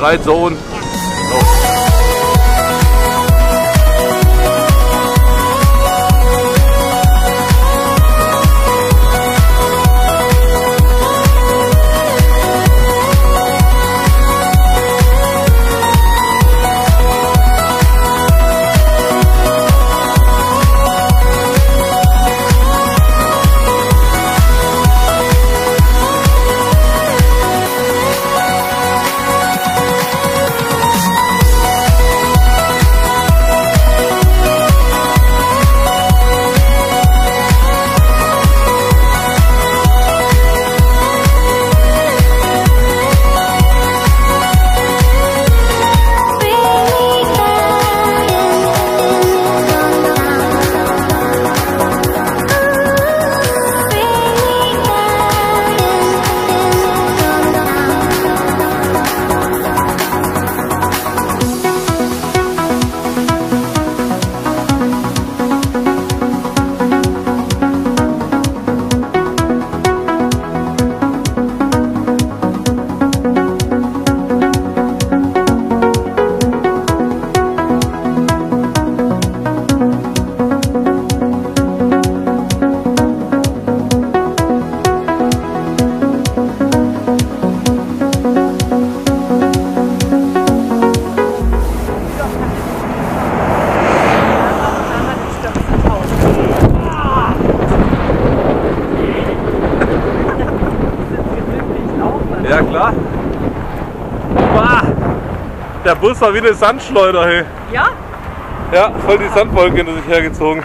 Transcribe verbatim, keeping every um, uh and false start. Bereit, Sohn? Ja. So. Ja klar. Bah, der Bus war wie eine Sandschleuder, hey. Ja? Ja, voll die Sandwolke hinter sich hergezogen.